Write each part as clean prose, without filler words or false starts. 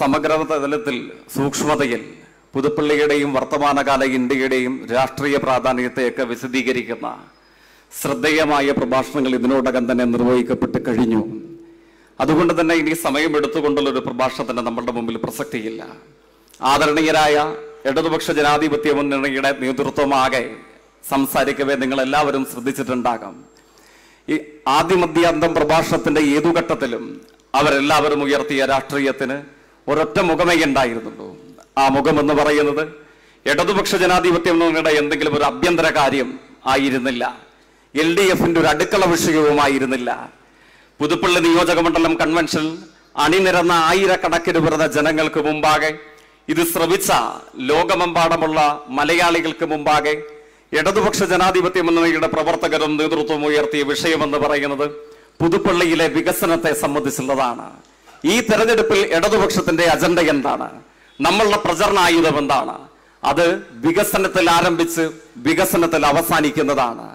समग्र തലത്തിൽ സൂക്ഷ്മതയിൽ പുതുപ്പള്ളിയുടെയും വർത്തമാനകാല ഇന്ത്യയുടെയും രാഷ്ട്രീയ പ്രാധാന്യത്തെയൊക്കെ വിശദീകരിക്കുന്ന ശ്രദ്ധേയമായ പ്രഭാഷണങ്ങൾ ഇതിനോടകം തന്നെ നിർവഹിക്കപ്പെട്ടു കഴിഞ്ഞു. അതുകൊണ്ട് തന്നെ ഇനി സമയമെടുത്തുകൊണ്ടുള്ള ഒരു പ്രഭാഷണത്തിന് നമ്മുടെ മുമ്പിൽ പ്രസക്തിയില്ല. ആദരണീയരായ ഇടതുപക്ഷ ജനാധിപത്യ മുന്നണിയുടെ നേതൃത്വമാകെ സംസാരിക്കവേ നിങ്ങൾ എല്ലാവരും ശ്രദ്ധിച്ചിട്ടുണ്ടാകും. ഈ ആദ്യമധ്യാന്തം പ്രഭാഷണത്തിന്റെ ഏതു ഘട്ടത്തിലും അവരെല്ലാവരും ഉയർത്തിയ രാഷ്ട്രീയത്തിന് ഒരൊറ്റ മുഖമേ ഉണ്ടായിരുന്നുള്ളൂ. ആ മുഖമെന്ന് പറയുന്നത് ഇടതുപക്ഷ ജനാധിപത്യ മുന്നണിയുടെ എന്തെങ്കിലും ഒരു അഭ്യന്തര കാര്യം ആയിരുന്നില്ല, എൽ ഡി എഫിന്റെ ഒരു അടുക്കള വിഷയവുമായിരുന്നില്ല. പുതുപ്പള്ളി നിയോജക മണ്ഡലം കൺവെൻഷൻ അണിനിരന്ന ആയിരക്കണക്കിന് വരുന്ന ജനങ്ങൾക്ക് മുമ്പാകെ ഇത് ശ്രവിച്ച ലോകമെമ്പാടുമുള്ള മലയാളികൾക്ക് മുമ്പാകെ ഇടതുപക്ഷ ജനാധിപത്യ മുന്നണിയുടെ പ്രവർത്തകരും നേതൃത്വം ഉയർത്തിയ വിഷയമെന്ന് പറയുന്നത് പുതുപ്പള്ളിയിലെ വികസനത്തെ സംബന്ധിച്ചുള്ളതാണ്. ഈ തെരഞ്ഞെടുപ്പിൽ ഇടതുപക്ഷത്തിന്റെ അജണ്ട എന്താണ്, നമ്മളുടെ പ്രചരണ ആയുധം എന്താണ്, അത് വികസനത്തിൽ ആരംഭിച്ച് വികസനത്തിൽ അവസാനിക്കുന്നതാണ്.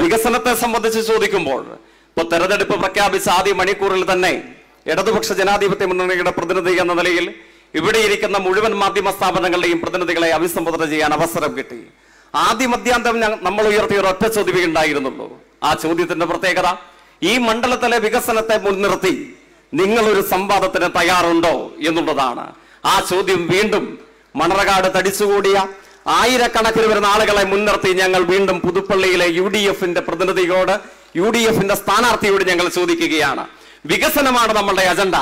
വികസനത്തെ സംബന്ധിച്ച് ചോദിക്കുമ്പോൾ ഇപ്പോൾ തെരഞ്ഞെടുപ്പ് പ്രഖ്യാപിച്ച ആദ്യ മണിക്കൂറിൽ തന്നെ ഇടതുപക്ഷ ജനാധിപത്യ മുന്നണിയുടെ പ്രതിനിധി എന്ന നിലയിൽ ഇവിടെ ഇരിക്കുന്ന മുഴുവൻ മാധ്യമ സ്ഥാപനങ്ങളുടെയും പ്രതിനിധികളെ അഭിസംബോധന ചെയ്യാൻ അവസരം കിട്ടി. ആദ്യ മധ്യാന്തം നമ്മൾ ഉയർത്തിയ ഒരൊറ്റ ചോദ്യമേ ഉണ്ടായിരുന്നുള്ളൂ. ആ ചോദ്യത്തിന്റെ പ്രത്യേകത ഈ മണ്ഡലത്തിലെ വികസനത്തെ മുൻനിർത്തി നിങ്ങളൊരു സംവാദത്തിന് തയ്യാറുണ്ടോ എന്നുള്ളതാണ്. ആ ചോദ്യം വീണ്ടും മണർകാട് തടിച്ചുകൂടിയ ആയിരക്കണക്കിന് വരുന്ന ആളുകളെ മുൻനിർത്തി ഞങ്ങൾ വീണ്ടും പുതുപ്പള്ളിയിലെ യു ഡി എഫിന്റെ പ്രതിനിധിയോട്, യു ഡി എഫിന്റെ സ്ഥാനാർത്ഥിയോട് ഞങ്ങൾ ചോദിക്കുകയാണ്. വികസനമാണ് നമ്മളുടെ അജണ്ട,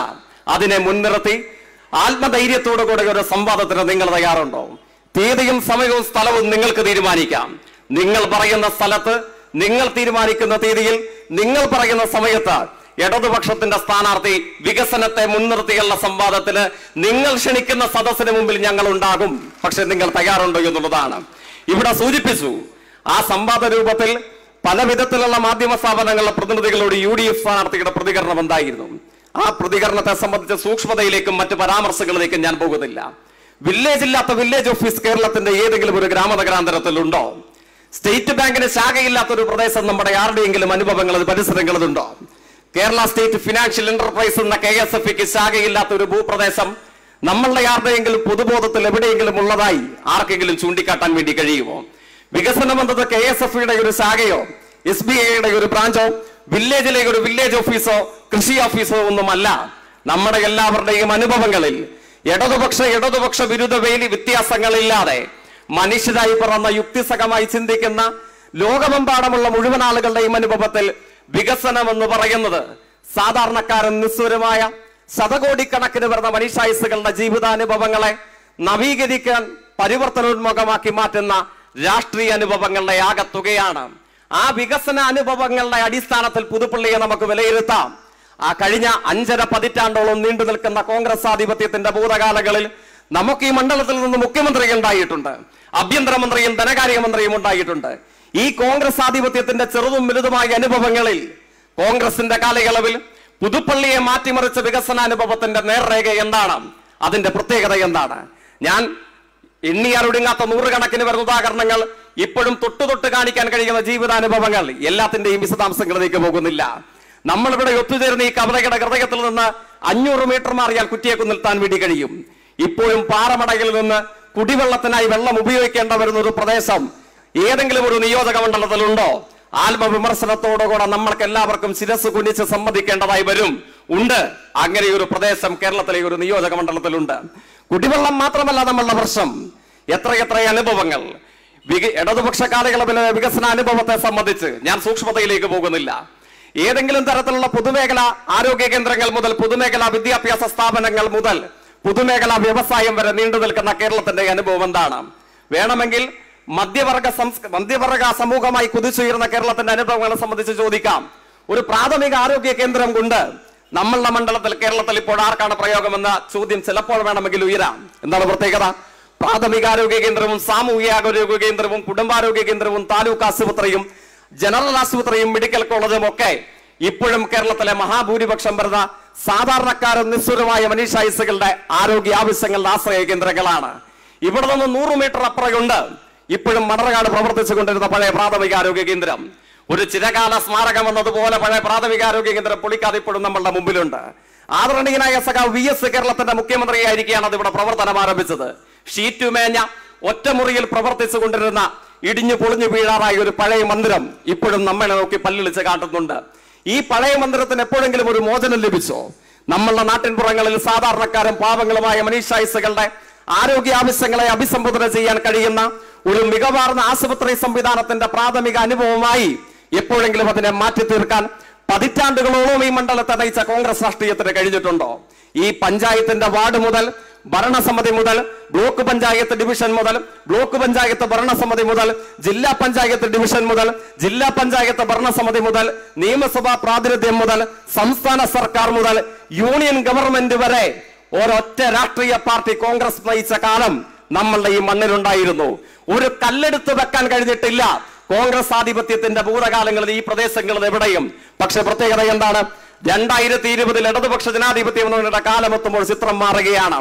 അതിനെ മുൻനിർത്തി ആത്മധൈര്യത്തോടു കൂടെ ഒരു സംവാദത്തിന് നിങ്ങൾ തയ്യാറുണ്ടോ? തീയതിയും സമയവും സ്ഥലവും നിങ്ങൾക്ക് തീരുമാനിക്കാം. നിങ്ങൾ പറയുന്ന സ്ഥലത്ത്, നിങ്ങൾ തീരുമാനിക്കുന്ന തീയതിയിൽ, നിങ്ങൾ പറയുന്ന സമയത്ത് ഇടതുപക്ഷത്തിന്റെ സ്ഥാനാർത്ഥി വികസനത്തെ മുൻനിർത്തിയുള്ള സംവാദത്തിന് നിങ്ങൾ ക്ഷണിക്കുന്ന സദസ്സിന് മുമ്പിൽ ഞങ്ങൾ ഉണ്ടാകും, പക്ഷെ നിങ്ങൾ തയ്യാറുണ്ടോ എന്നുള്ളതാണ് ഇവിടെ സൂചിപ്പിച്ചു. ആ സംവാദ രൂപത്തിൽ പല വിധത്തിലുള്ള മാധ്യമ സ്ഥാപനങ്ങളുടെ പ്രതിനിധികളോട് യു ഡി എഫ് സ്ഥാനാർത്ഥിയുടെ പ്രതികരണം എന്തായിരുന്നു? ആ പ്രതികരണത്തെ സംബന്ധിച്ച സൂക്ഷ്മതയിലേക്കും മറ്റ് പരാമർശങ്ങളിലേക്കും ഞാൻ പോകുന്നില്ല. വില്ലേജ് ഇല്ലാത്ത വില്ലേജ് ഓഫീസ് കേരളത്തിന്റെ ഏതെങ്കിലും ഒരു ഗ്രാമനഗരാന്തരത്തിലുണ്ടോ? സ്റ്റേറ്റ് ബാങ്കിന് ശാഖയില്ലാത്തൊരു പ്രദേശം നമ്മുടെ ആരുടെയെങ്കിലും അനുഭവങ്ങളിൽ പരിസരങ്ങളിലുണ്ടോ? കേരള സ്റ്റേറ്റ് ഫിനാൻഷ്യൽ എന്റർപ്രൈസ് എന്ന KSFക്ക് ശാഖയില്ലാത്ത ഒരു ഭൂപ്രദേശം നമ്മളുടെ ആരുടെയെങ്കിലും പൊതുബോധത്തിൽ എവിടെയെങ്കിലും ഉള്ളതായി ആർക്കെങ്കിലും ചൂണ്ടിക്കാട്ടാൻ വേണ്ടി കഴിയുമോ? വികസനം എന്നത് KSFയുടെ ഒരു ശാഖയോ SBIയുടെ ഒരു ബ്രാഞ്ചോ വില്ലേജിലെ ഒരു വില്ലേജ് ഓഫീസോ കൃഷി ഓഫീസോ ഒന്നുമല്ല. നമ്മുടെ എല്ലാവരുടെയും അനുഭവങ്ങളിൽ ഇടതുപക്ഷ വിരുദ്ധ വേലി വ്യത്യാസങ്ങളില്ലാതെ മനുഷ്യരായി പറന്ന യുക്തിസഹമായി ചിന്തിക്കുന്ന ലോകമെമ്പാടുമുള്ള മുഴുവൻ ആളുകളുടെയും അനുഭവത്തിൽ വികസനം എന്ന് പറയുന്നത് സാധാരണക്കാരൻ നിസ്വരമായ ശതകോടിക്കണക്കിന് വരുന്ന മനുഷ്യായുസ്സുകളുടെ ജീവിതാനുഭവങ്ങളെ നവീകരിക്കാൻ പരിവർത്തനോന്മുഖമാക്കി മാറ്റുന്ന രാഷ്ട്രീയ അനുഭവങ്ങളുടെ ആകത്തുകയാണ്. ആ വികസന അനുഭവങ്ങളുടെ അടിസ്ഥാനത്തിൽ പുതുപ്പള്ളിയെ നമുക്ക് വിലയിരുത്താം. ആ കഴിഞ്ഞ 5.5 പതിറ്റാണ്ടോളം നീണ്ടു നിൽക്കുന്ന കോൺഗ്രസ് ആധിപത്യത്തിന്റെ ഭൂതകാലങ്ങളിൽ നമുക്ക് ഈ മണ്ഡലത്തിൽ നിന്ന് മുഖ്യമന്ത്രി ഉണ്ടായിട്ടുണ്ട്, ആഭ്യന്തരമന്ത്രിയും ധനകാര്യമന്ത്രിയും ഉണ്ടായിട്ടുണ്ട്. ഈ കോൺഗ്രസ് ആധിപത്യത്തിന്റെ ചെറുതും വലുതുമായ അനുഭവങ്ങളിൽ കോൺഗ്രസിന്റെ കാലയളവിൽ പുതുപ്പള്ളിയെ മാറ്റിമറിച്ച വികസനാനുഭവത്തിന്റെ നേർരേഖ എന്താണ്, അതിന്റെ പ്രത്യേകത എന്താണ്? ഞാൻ എണ്ണിയാലൊടുങ്ങാത്ത നൂറുകണക്കിന് വരുന്ന ഉദാഹരണങ്ങൾ, ഇപ്പോഴും തൊട്ട് കാണിക്കാൻ കഴിയുന്ന ജീവിതാനുഭവങ്ങൾ, എല്ലാത്തിന്റെയും വിശദാംശങ്ങളിലേക്ക് പോകുന്നില്ല. നമ്മളിവിടെ ഒത്തുചേർന്ന് ഈ കവിതയുടെ ഹൃദയത്തിൽ നിന്ന് 500 മീറ്റർ മാറിയാൽ കുറ്റിയേക്ക് നിർത്താൻ വേണ്ടി കഴിയും. ഇപ്പോഴും പാറമടയിൽ നിന്ന് കുടിവെള്ളത്തിനായി വെള്ളം ഉപയോഗിക്കേണ്ട വരുന്ന ഒരു പ്രദേശം ഏതെങ്കിലും ഒരു നിയോജക മണ്ഡലത്തിലുണ്ടോ? ആത്മവിമർശനത്തോടുകൂടെ നമ്മൾക്ക് എല്ലാവർക്കും ശിരസ് കുനിച്ച് സമ്മതിക്കേണ്ടതായി വരും. ഉണ്ട്, അങ്ങനെ ഒരു പ്രദേശം കേരളത്തിലെ ഒരു നിയോജക മണ്ഡലത്തിലുണ്ട്. കുടിവെള്ളം മാത്രമല്ല നമ്മളുടെ പ്രശ്നം. എത്രയെത്ര അനുഭവങ്ങൾ ഇടതുപക്ഷ കാലയളവിലെ വികസന അനുഭവത്തെ സംബന്ധിച്ച് ഞാൻ സൂക്ഷ്മതയിലേക്ക് പോകുന്നില്ല. ഏതെങ്കിലും തരത്തിലുള്ള പൊതുമേഖല ആരോഗ്യ കേന്ദ്രങ്ങൾ മുതൽ പൊതുമേഖല വിദ്യാഭ്യാസ സ്ഥാപനങ്ങൾ മുതൽ പൊതുമേഖല വ്യവസായം വരെ നീണ്ടു നിൽക്കുന്ന കേരളത്തിന്റെ അനുഭവം എന്താണ്? വേണമെങ്കിൽ മധ്യവർഗ സമൂഹമായി കുതിച്ചുയർന്ന കേരളത്തിന്റെ അനുഭവങ്ങളെ സംബന്ധിച്ച് ചോദിക്കാം. ഒരു പ്രാഥമിക ആരോഗ്യ കേന്ദ്രം കൊണ്ട് നമ്മളുടെ മണ്ഡലത്തിൽ, കേരളത്തിൽ ഇപ്പോൾ ആർക്കാണ് പ്രയോഗമെന്ന ചോദ്യം ചിലപ്പോൾ വേണമെങ്കിൽ ഉയരാം. എന്താണ് പ്രത്യേകത? പ്രാഥമിക ആരോഗ്യ കേന്ദ്രവും സാമൂഹിക ആരോഗ്യ കേന്ദ്രവും കുടുംബാരോഗ്യ കേന്ദ്രവും താലൂക്ക് ആശുപത്രിയും ജനറൽ ആശുപത്രിയും മെഡിക്കൽ കോളേജും ഒക്കെ ഇപ്പോഴും കേരളത്തിലെ മഹാഭൂരിപക്ഷം വരുന്ന സാധാരണക്കാരും നിസ്വരമായ മനുഷ്യായുസ്സുകളുടെ ആരോഗ്യ ആവശ്യങ്ങളുടെ ആശ്രയ കേന്ദ്രങ്ങളാണ്. ഇവിടെ നിന്ന് 100 മീറ്റർ അപ്പുറയുണ്ട് ഇപ്പോഴും മണർകാട് പ്രവർത്തിച്ചു കൊണ്ടിരുന്ന പഴയ പ്രാഥമിക ആരോഗ്യ കേന്ദ്രം. ഒരു ചിരകാല സ്മാരകം എന്നതുപോലെ പഴയ പ്രാഥമിക ആരോഗ്യ കേന്ദ്രം പൊളിക്കാതെ ഇപ്പോഴും നമ്മളുടെ മുമ്പിലുണ്ട്. ആദരണീയനായ സഖാവ് വി എസ് കേരളത്തിന്റെ മുഖ്യമന്ത്രിയായിരിക്കെയാണ് അത് ഇവിടെ പ്രവർത്തനം ആരംഭിച്ചത്. ഷീറ്റ് മേഞ്ഞ ഒറ്റമുറിയിൽ പ്രവർത്തിച്ചുകൊണ്ടിരുന്ന ഇടിഞ്ഞു പൊളിഞ്ഞു വീഴാറായ ഒരു പഴയ മന്ദിരം ഇപ്പോഴും നമ്മളെ നോക്കി പല്ലിളിച്ച് കാട്ടുന്നുണ്ട്. ഈ പഴയ മന്ദിരത്തിന് എപ്പോഴെങ്കിലും ഒരു മോചനം ലഭിച്ചോ? നമ്മളുടെ നാട്ടിൻപുറങ്ങളിൽ സാധാരണക്കാരും പാവങ്ങളുമായ മനുഷ്യായുസുകളുടെ ആരോഗ്യ ആവശ്യങ്ങളെ അഭിസംബോധന ചെയ്യാൻ കഴിയുന്ന ഒരു മികവാർന്ന ആശുപത്രി സംവിധാനത്തിന്റെ പ്രാഥമിക അനുഭവമായി എപ്പോഴെങ്കിലും അതിനെ മാറ്റി തീർക്കാൻ പതിറ്റാണ്ടുകളോളം ഈ മണ്ഡലത്തെ നയിച്ച കോൺഗ്രസ് രാഷ്ട്രീയത്തിന് കഴിഞ്ഞിട്ടുണ്ടോ? ഈ പഞ്ചായത്തിന്റെ വാർഡ് മുതൽ ഭരണസമിതി മുതൽ ബ്ലോക്ക് പഞ്ചായത്ത് ഡിവിഷൻ മുതൽ ബ്ലോക്ക് പഞ്ചായത്ത് ഭരണസമിതി മുതൽ ജില്ലാ പഞ്ചായത്ത് ഡിവിഷൻ മുതൽ ജില്ലാ പഞ്ചായത്ത് ഭരണസമിതി മുതൽ നിയമസഭാ പ്രാതിനിധ്യം മുതൽ സംസ്ഥാന സർക്കാർ മുതൽ യൂണിയൻ ഗവൺമെന്റ് വരെ ഒരൊറ്റ രാഷ്ട്രീയ പാർട്ടി കോൺഗ്രസ് നയിച്ച കാലം നമ്മളുടെ ഈ മണ്ണിലുണ്ടായിരുന്നു. ഒരു കല്ലെടുത്ത് വെക്കാൻ കഴിഞ്ഞിട്ടില്ല കോൺഗ്രസ് ആധിപത്യത്തിന്റെ ഭൂതകാലങ്ങളിൽ ഈ പ്രദേശങ്ങളിൽ എവിടെയും. പക്ഷെ പ്രത്യേകത എന്താണ്? 2020 ഇടതുപക്ഷ ജനാധിപത്യം എന്നവരുടെ കാലമെത്തുമ്പോൾ ചിത്രം മാറുകയാണ്.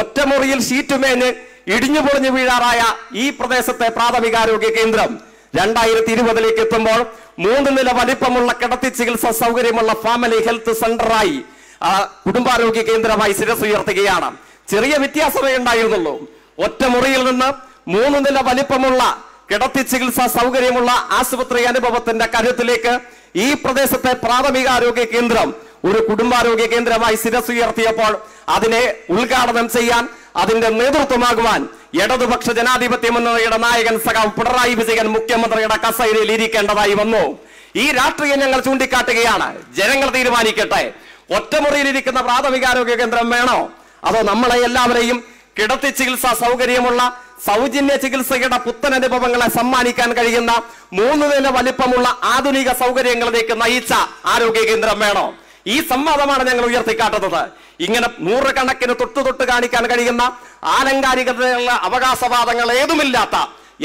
ഒറ്റമുറിയിൽ ഷീറ്റുമേഞ്ഞ് ഇടിഞ്ഞു പൊളിഞ്ഞു വീഴാറായ ഈ പ്രദേശത്തെ പ്രാഥമികാരോഗ്യ കേന്ദ്രം 2020 എത്തുമ്പോൾ 3 നില വലിപ്പമുള്ള കിടത്തി ചികിത്സാ സൗകര്യമുള്ള ഫാമിലി ഹെൽത്ത് സെന്ററായി, കുടുംബാരോഗ്യ കേന്ദ്രമായി ശിരസ് ഉയർത്തുകയാണ്. ചെറിയ വ്യത്യാസമേ ഉണ്ടായിരുന്നുള്ളൂ. ഒറ്റമുറിയിൽ നിന്ന് 3 നില വലിപ്പമുള്ള കിടത്തി ചികിത്സാ സൗകര്യമുള്ള ആശുപത്രി അനുഭവത്തിന്റെ കരുത്തിലേക്ക് ഈ പ്രദേശത്തെ പ്രാഥമികാരോഗ്യ കേന്ദ്രം ഒരു കുടുംബാരോഗ്യ കേന്ദ്രമായി ശിരസ് ഉയർത്തിയപ്പോൾ അതിനെ ഉദ്ഘാടനം ചെയ്യാൻ അതിന്റെ നേതൃത്വമാകുവാൻ ഇടതുപക്ഷ ജനാധിപത്യം എന്നവയുടെ നായകൻ സഖാവ് പിണറായി വിജയൻ മുഖ്യമന്ത്രിയുടെ കസേരയിൽ ഇരിക്കേണ്ടതായി വന്നു. ഈ രാഷ്ട്രീയം ഞങ്ങൾ ചൂണ്ടിക്കാട്ടുകയാണ്. ജനങ്ങൾ തീരുമാനിക്കട്ടെ, ഒറ്റമുറിയിലിരിക്കുന്ന പ്രാഥമികാരോഗ്യ കേന്ദ്രം വേണോ അതോ നമ്മളെ എല്ലാവരെയും കിടത്തി ചികിത്സാ സൗകര്യമുള്ള സൗജന്യ ചികിത്സയുടെ പുത്തൻ അനുഭവങ്ങളെ സമ്മാനിക്കാൻ കഴിയുന്ന 3 നില വലിപ്പമുള്ള ആധുനിക സൗകര്യങ്ങളിലേക്ക് നയിച്ച ആരോഗ്യ കേന്ദ്രം വേണോ? ഈ സംവാദമാണ് ഞങ്ങൾ ഉയർത്തിക്കാട്ടുന്നത്. ഇങ്ങനെ 100 കണക്കിന് തൊട്ട് കാണിക്കാൻ കഴിയുന്ന ആലങ്കാരികതയുള്ള അവകാശവാദങ്ങൾ ഏതുമില്ലാത്ത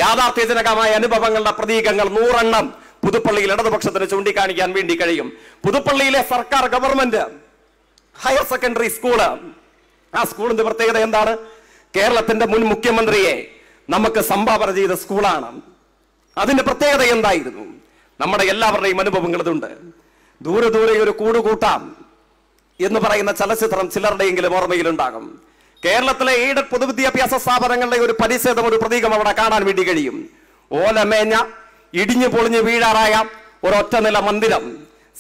യാഥാർത്ഥ്യജനകമായ അനുഭവങ്ങളുടെ പ്രതീകങ്ങൾ 100 എണ്ണം പുതുപ്പള്ളിയിൽ ഇടതുപക്ഷത്തിന് ചൂണ്ടിക്കാണിക്കാൻ വേണ്ടി കഴിയും. പുതുപ്പള്ളിയിലെ സർക്കാർ ഗവൺമെന്റ് ഹയർ സെക്കൻഡറി സ്കൂള്, ആ സ്കൂളിന്റെ പ്രത്യേകത എന്താണ്? കേരളത്തിന്റെ മുൻ മുഖ്യമന്ത്രിയെ നമുക്ക് സംഭാവന ചെയ്ത സ്കൂളാണ്. അതിന്റെ പ്രത്യേകത എന്തായിരുന്നു? നമ്മുടെ എല്ലാവരുടെയും അനുഭവങ്ങൾ ഇതുണ്ട്. ദൂരെ ദൂരെ ഒരു കൂടുകൂട്ടാം എന്ന് പറയുന്ന ചലച്ചിത്രം ചിലരുടെയെങ്കിലും ഓർമ്മയിലുണ്ടാകും. കേരളത്തിലെ എയ്ഡഡ് പൊതുവിദ്യാഭ്യാസ സ്ഥാപനങ്ങളുടെ ഒരു പരിച്ഛേദം, ഒരു പ്രതീകം അവിടെ കാണാൻ വേണ്ടി കഴിയും. ഓലമേഞ്ഞ ഇടിഞ്ഞു പൊളിഞ്ഞു വീഴാറായ ഒരൊറ്റനില മന്ദിരം.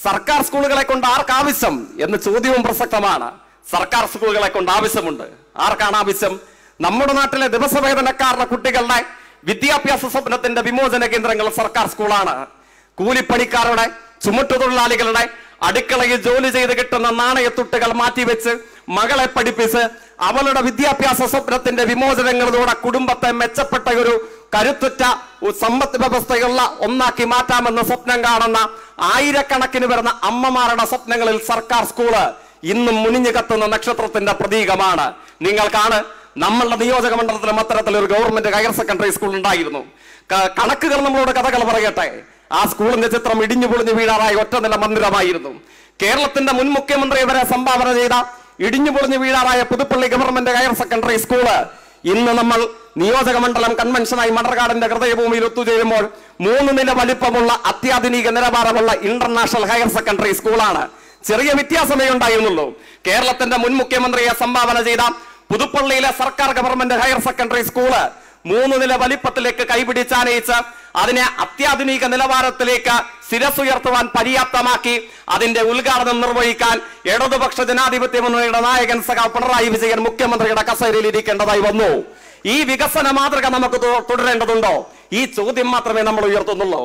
സർക്കാർ സ്കൂളുകളെ കൊണ്ട് ആർക്കാവശ്യം എന്ന ചോദ്യവും പ്രസക്തമാണ്. സർക്കാർ സ്കൂളുകളെ കൊണ്ട് ആവശ്യമുണ്ട്. ആർക്കാണ് ആവശ്യം? നമ്മുടെ നാട്ടിലെ ദിവസവേതനക്കാരുടെ കുട്ടികളുടെ വിദ്യാഭ്യാസ സ്വപ്നത്തിന്റെ വിമോചന കേന്ദ്രങ്ങൾ സർക്കാർ സ്കൂളാണ്. കൂലിപ്പണിക്കാരുടെ, ചുമട്ടുതൊഴിലാളികളുടെ അടുക്കളയിൽ ജോലി ചെയ്ത് കിട്ടുന്ന നാണയത്തുട്ടുകൾ മാറ്റിവെച്ച് മകളെ പഠിപ്പിച്ച് അവളുടെ വിദ്യാഭ്യാസ സ്വപ്നത്തിന്റെ വിമോചനങ്ങളിലൂടെ കുടുംബത്തെ മെച്ചപ്പെട്ട ഒരു കരുത്തുറ്റ സമ്പത്ത് വ്യവസ്ഥയുള്ള ഒന്നാക്കി മാറ്റാമെന്ന് സ്വപ്നം കാണുന്ന ആയിരക്കണക്കിന് വരുന്ന അമ്മമാരുടെ സ്വപ്നങ്ങളിൽ സർക്കാർ സ്കൂള് ഇന്നും മുനിഞ്ഞു കത്തുന്ന നക്ഷത്രത്തിന്റെ പ്രതീകമാണ്. നിങ്ങൾ കാണ്, നമ്മളുടെ നിയോജക മണ്ഡലത്തിലും അത്തരത്തിലൊരു ഗവൺമെന്റ് ഹയർ സെക്കൻഡറി സ്കൂൾ ഉണ്ടായിരുന്നു. കണക്കുകൾ നമ്മളോട് കഥകൾ പറയട്ടെ. ആ സ്കൂളിന്റെ ചിത്രം ഇടിഞ്ഞു പൊളിഞ്ഞു വീഴാറായ ഒറ്റനില മന്ദിരമായിരുന്നു. കേരളത്തിന്റെ മുൻ മുഖ്യമന്ത്രി വരെ സംഭാവന ചെയ്ത ഇടിഞ്ഞു പൊളിഞ്ഞു വീഴാറായ Puthuppally government higher secondary school ഇന്ന് നമ്മൾ നിയോജക മണ്ഡലം കൺവെൻഷനായി മണ്ണർകാടിന്റെ ഹൃദയഭൂമിയിൽ ഒത്തുചേരുമ്പോൾ 3 നില വലിപ്പമുള്ള അത്യാധുനിക നിലവാരമുള്ള ഇന്റർനാഷണൽ ഹയർ സെക്കൻഡറി സ്കൂളാണ്. ചെറിയ വ്യത്യാസമേ ഉണ്ടായിരുന്നുള്ളൂ. കേരളത്തിന്റെ മുൻ മുഖ്യമന്ത്രിയെ സംഭാവന ചെയ്ത പുതുപ്പള്ളിയിലെ സർക്കാർ ഗവൺമെന്റ് ഹയർ സെക്കൻഡറി സ്കൂള് 3 നില വലിപ്പത്തിലേക്ക് കൈപിടിച്ചാനയിച്ച് അതിനെ അത്യാധുനിക നിലവാരത്തിലേക്ക് ശിരസുയർത്തുവാൻ പര്യാപ്തമാക്കി അതിന്റെ ഉദ്ഘാടനം നിർവഹിക്കാൻ ഇടതുപക്ഷ ജനാധിപത്യ മുന്നണിയുടെ നായകൻ സഖാവ് പിണറായി വിജയൻ മുഖ്യമന്ത്രിയുടെ കസേരയിൽ ഇരിക്കേണ്ടതായി വന്നു. ഈ വികസന മാതൃക നമുക്ക് തുടരേണ്ടതുണ്ടോ? ഈ ചോദ്യം മാത്രമേ നമ്മൾ ഉയർത്തുന്നുള്ളൂ.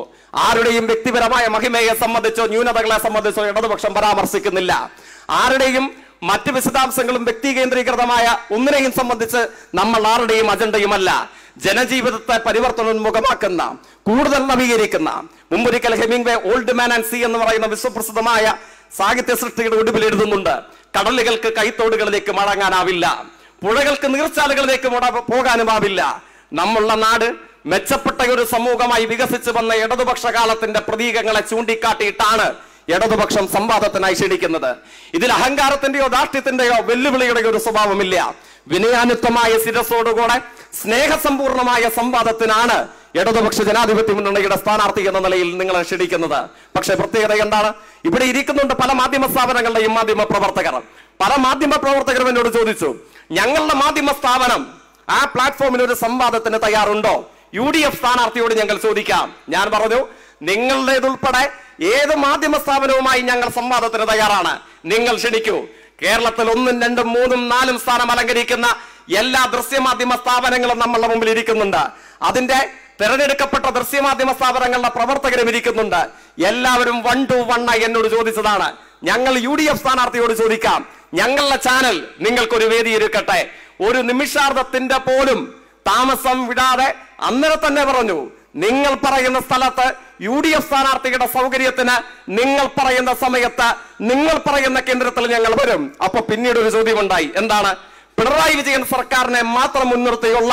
ആരുടെയും വ്യക്തിപരമായ മഹിമയെ സംബന്ധിച്ചോ ന്യൂനതകളെ സംബന്ധിച്ചോ ഇടതുപക്ഷം പരാമർശിക്കുന്നില്ല. ആരുടെയും മറ്റ് വിശദാംശങ്ങളും വ്യക്തികേന്ദ്രീകൃതമായ ഒന്നിനെയും സംബന്ധിച്ച് നമ്മൾ ആരുടെയും അജണ്ടയുമല്ല. ജനജീവിതത്തെ പരിവർത്തനോന്മുഖമാക്കുന്ന, കൂടുതൽ നവീകരിക്കുന്ന, മുമ്പൊരിക്കൽ Hemingway old man and sea എന്ന് പറയുന്ന വിശ്വപ്രസിദ്ധമായ സാഹിത്യ സൃഷ്ടിയുടെ ഒടുവിൽ എഴുതുന്നുണ്ട്, കടലുകൾക്ക് കൈത്തോടുകളിലേക്ക് മടങ്ങാനാവില്ല, പുഴകൾക്ക് നീർച്ചാലുകളിലേക്ക് പോകാനുമാവില്ല. നമ്മളുടെ നാട് മെച്ചപ്പെട്ട ഒരു സമൂഹമായി വികസിച്ചു വന്ന ഇടതുപക്ഷ കാലത്തിന്റെ പ്രതീകങ്ങളെ ചൂണ്ടിക്കാട്ടിയിട്ടാണ് ഇടതുപക്ഷം സംവാദത്തിനായി ക്ഷണിക്കുന്നത്. ഇതിൽ അഹങ്കാരത്തിന്റെയോ ദാർഢ്യത്തിന്റെയോ വെല്ലുവിളിയുടെയോ ഒരു സ്വഭാവമില്ല. വിനയാനുക്തമായ ശിരസോടുകൂടെ സ്നേഹസമ്പൂർണമായ സംവാദത്തിനാണ് ഇടതുപക്ഷ ജനാധിപത്യ മുന്നണിയുടെ സ്ഥാനാർത്ഥി എന്ന നിലയിൽ നിങ്ങളെ ക്ഷണിക്കുന്നത്. പക്ഷെ പ്രത്യേകത എന്താണ്? ഇവിടെ ഇരിക്കുന്നുണ്ട് പല മാധ്യമ സ്ഥാപനങ്ങളുടെയും മാധ്യമ പ്രവർത്തകർ. പല മാധ്യമ പ്രവർത്തകരും എന്നോട് ചോദിച്ചു, ഞങ്ങളുടെ മാധ്യമ സ്ഥാപനം ആ പ്ലാറ്റ്ഫോമിൽ ഒരു സംവാദത്തിന് തയ്യാറുണ്ടോ, യുഡിഎഫ് സ്ഥാനാർത്ഥിയോട് ഞങ്ങൾ ചോദിക്കാം. ഞാൻ പറഞ്ഞു, നിങ്ങളുടേതുൾപ്പെടെ ഏത് മാധ്യമ സ്ഥാപനവുമായി ഞങ്ങൾ സംവാദത്തിന് തയ്യാറാണ്, നിങ്ങൾ ക്ഷണിക്കൂ. കേരളത്തിൽ 1, 2, 3, 4 സ്ഥാനം അലങ്കരിക്കുന്ന എല്ലാ ദൃശ്യമാധ്യമ സ്ഥാപനങ്ങളും നമ്മളുടെ മുമ്പിൽ ഇരിക്കുന്നുണ്ട്. അതിന്റെ തെരഞ്ഞെടുക്കപ്പെട്ട ദൃശ്യമാധ്യമ സ്ഥാപനങ്ങളുടെ പ്രവർത്തകരും ഇരിക്കുന്നുണ്ട്. എല്ലാവരും 1 to 1 ആയി എന്നോട് ചോദിച്ചതാണ്, ഞങ്ങൾ UDF സ്ഥാനാർത്ഥിയോട് ചോദിക്കാം, ഞങ്ങളുടെ ചാനൽ നിങ്ങൾക്കൊരു വേദി ഇരിക്കട്ടെ. ഒരു നിമിഷാർദ്ധത്തിന്റെ പോലും താമസം വിടാതെ അന്നേരം തന്നെ പറഞ്ഞു, നിങ്ങൾ പറയുന്ന സ്ഥലത്ത് UDF സ്ഥാനാർത്ഥിയുടെ സൗകര്യത്തിന് നിങ്ങൾ പറയുന്ന സമയത്ത് നിങ്ങൾ പറയുന്ന കേന്ദ്രത്തിൽ ഞങ്ങൾ വരും. അപ്പൊ പിന്നീട് ഒരു ചോദ്യമുണ്ടായി, എന്താണ്, പിണറായി വിജയൻ സർക്കാരിനെ മാത്രം മുൻനിർത്തിയുള്ള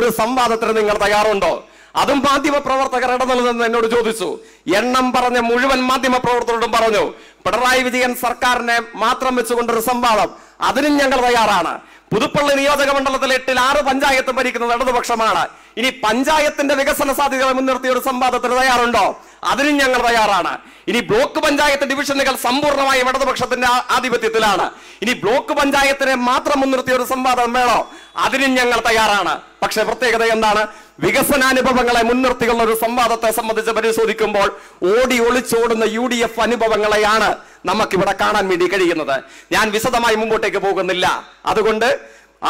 ഒരു സംവാദത്തിന് നിങ്ങൾ തയ്യാറുണ്ടോ? അതും മാധ്യമ പ്രവർത്തകർ ഇടനിലനിന്ന് എന്നോട് ചോദിച്ചു. എണ്ണം പറഞ്ഞ മുഴുവൻ മാധ്യമ പ്രവർത്തകരോടും പറഞ്ഞു, പിണറായി വിജയൻ സർക്കാരിനെ മാത്രം വെച്ചുകൊണ്ടൊരു സംവാദം, അതിനും ഞങ്ങൾ തയ്യാറാണ്. പുതുപ്പള്ളി നിയോജകമണ്ഡലത്തിൽ 8ൽ 6 പഞ്ചായത്തും ഭരിക്കുന്നത് ഇടതുപക്ഷമാണ്. ഇനി പഞ്ചായത്തിന്റെ വികസന സാധ്യതകളെ മുൻനിർത്തിയ ഒരു സംവാദത്തിന് തയ്യാറുണ്ടോ? അതിനും ഞങ്ങൾ തയ്യാറാണ്. ഇനി ബ്ലോക്ക് പഞ്ചായത്ത് ഡിവിഷനുകൾ സമ്പൂർണ്ണമായും ഇടതുപക്ഷത്തിന്റെ ആധിപത്യത്തിലാണ്. ഇനി ബ്ലോക്ക് പഞ്ചായത്തിനെ മാത്രം മുൻനിർത്തിയ ഒരു സംവാദം വേണോ? അതിനും ഞങ്ങൾ തയ്യാറാണ്. പക്ഷെ പ്രത്യേകത എന്താണ്, വികസനാനുഭവങ്ങളെ മുൻനിർത്തിയുള്ള ഒരു സംവാദത്തെ സംബന്ധിച്ച് പരിശോധിക്കുമ്പോൾ ഓടി ഒളിച്ചോടുന്ന UDF അനുഭവങ്ങളെയാണ് നമുക്കിവിടെ കാണാൻ വേണ്ടി കഴിയുന്നത്. ഞാൻ വിശദമായി മുമ്പോട്ടേക്ക് പോകുന്നില്ല. അതുകൊണ്ട്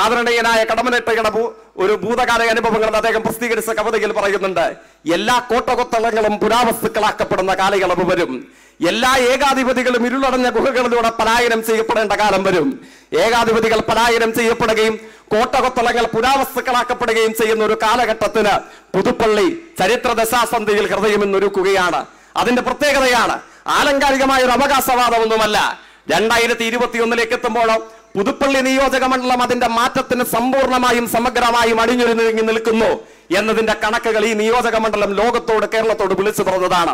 ആദരണീയനായ കടമനേട്ടയുടെ ഒരു ഭൂതകാല അനുഭവങ്ങൾ അദ്ദേഹം പ്രസിദ്ധീകരിച്ച കവിതയിൽ പറയുന്നുണ്ട്, എല്ലാ കോട്ടകൊത്തളങ്ങളും പുരാവസ്തുക്കളാക്കപ്പെടുന്ന കാലയളവ് വരും. എല്ലാ ഏകാധിപതികളും ഇരുളടഞ്ഞ ഗുഹകളിലൂടെ പലായനം ചെയ്യപ്പെടേണ്ട കാലം വരും. ഏകാധിപതികൾ പലായനം ചെയ്യപ്പെടുകയും കോട്ടകൊത്തളങ്ങൾ പുരാവസ്തുക്കളാക്കപ്പെടുകയും ചെയ്യുന്ന ഒരു കാലഘട്ടത്തിന് പുതുപ്പള്ളി ചരിത്ര ദശാസന്ധിയിൽ ഹൃദയം ഇന്നൊരുക്കുകയാണ്. അതിന്റെ പ്രത്യേകതയാണ്, ആലങ്കാരികമായ ഒരു അവകാശവാദമൊന്നുമല്ല. 2021ലേക്ക് എത്തുമ്പോഴോ പുതുപ്പള്ളി നിയോജക മണ്ഡലം അതിന്റെ മാറ്റത്തിന് സമ്പൂർണ്ണമായും സമഗ്രമായും അണിഞ്ഞൊരുങ്ങി നിൽക്കുന്നു എന്നതിന്റെ കണക്കുകൾ ഈ നിയോജക മണ്ഡലം ലോകത്തോട് കേരളത്തോട് വിളിച്ചു പറഞ്ഞതാണ്.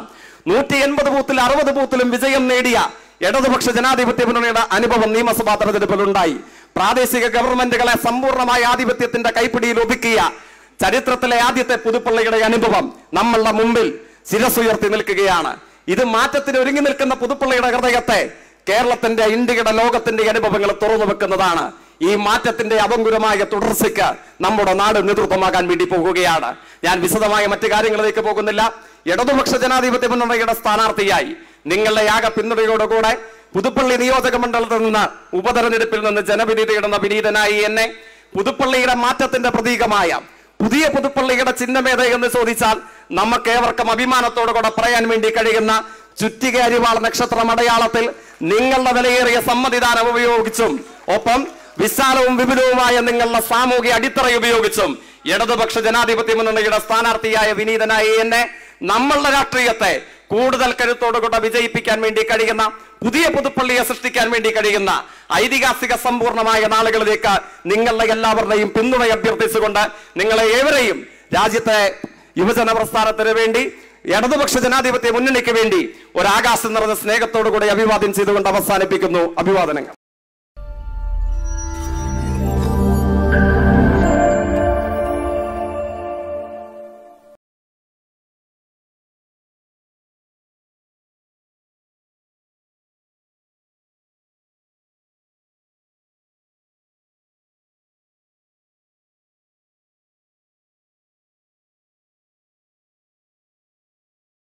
180 ബൂത്തിൽ 60 ബൂത്തിലും വിജയം നേടിയ ഇടതുപക്ഷ ജനാധിപത്യ മുന്നണിയുടെ അനുഭവം നിയമസഭാ തെരഞ്ഞെടുപ്പിലുണ്ടായി. പ്രാദേശിക ഗവൺമെന്റുകളെ സമ്പൂർണ്ണമായ ആധിപത്യത്തിന്റെ കൈപ്പിടിയിൽ ഒതുക്കിയ ചരിത്രത്തിലെ ആദ്യത്തെ പുതുപ്പള്ളിയുടെ അനുഭവം നമ്മളുടെ മുമ്പിൽ ശിരസുയർത്തി നിൽക്കുകയാണ്. ഇത് മാറ്റത്തിന് ഒരുങ്ങി നിൽക്കുന്ന പുതുപ്പള്ളിയുടെ ഹൃദയത്തെ കേരളത്തിന്റെ, ഇന്ത്യയുടെ, ലോകത്തിന്റെ അനുഭവങ്ങൾ തുറന്നു വെക്കുന്നതാണ്. ഈ മാറ്റത്തിന്റെ അപങ്കുരമായ തുടർച്ചയ്ക്ക് നമ്മുടെ നാട് നേതൃത്വമാകാൻ വേണ്ടി പോകുകയാണ്. ഞാൻ വിശദമായ മറ്റു കാര്യങ്ങളിലേക്ക് പോകുന്നില്ല. ഇടതുപക്ഷ ജനാധിപത്യ മുന്നണിയുടെ സ്ഥാനാർത്ഥിയായി നിങ്ങളുടെ യാഗ പിന്തുണയോടുകൂടെ പുതുപ്പള്ളി നിയോജക മണ്ഡലത്തിൽ നിന്ന് ഉപതെരഞ്ഞെടുപ്പിൽ നിന്ന് ജനവിധി വിനീതനായി എന്നെ പുതുപ്പള്ളിയുടെ മാറ്റത്തിന്റെ പ്രതീകമായ പുതിയ പുതുപ്പള്ളിയുടെ ചിഹ്നമേത എന്ന് ചോദിച്ചാൽ നമുക്കേവർക്കും അഭിമാനത്തോടുകൂടെ പറയാൻ വേണ്ടി കഴിയുന്ന ചുറ്റിക അരിവാൾ നക്ഷത്രം അടയാളത്തിൽ നിങ്ങളുടെ വിലയേറിയ സമ്മതിദാനം ഉപയോഗിച്ചും ഒപ്പം വിശാലവും വിപുലവുമായ നിങ്ങളുടെ സാമൂഹിക അടിത്തറ ഉപയോഗിച്ചും ഇടതുപക്ഷ ജനാധിപത്യ മുന്നണിയുടെ സ്ഥാനാർത്ഥിയായ വിനീതനായി എന്നെ നമ്മളുടെ രാഷ്ട്രീയത്തെ കൂടുതൽ കരുത്തോടുകൂടെ വിജയിപ്പിക്കാൻ വേണ്ടി കഴിയുന്ന, പുതിയ പുതുപ്പള്ളിയെ സൃഷ്ടിക്കാൻ വേണ്ടി കഴിയുന്ന ഐതിഹാസിക സമ്പൂർണമായ നാളുകളിലേക്ക് നിങ്ങളുടെ എല്ലാവരുടെയും പിന്തുണ അഭ്യർത്ഥിച്ചുകൊണ്ട് നിങ്ങളെ ഏവരെയും രാജ്യത്തെ യുവജന പ്രസ്ഥാനത്തിന് വേണ്ടി, ഇടതുപക്ഷ ജനാധിപത്യ മുന്നണിക്ക് വേണ്ടി ഒരാകാശം നിറഞ്ഞ സ്നേഹത്തോടുകൂടി അഭിവാദ്യം ചെയ്തുകൊണ്ട് അവസാനിപ്പിക്കുന്നു. അഭിവാദനങ്ങൾ.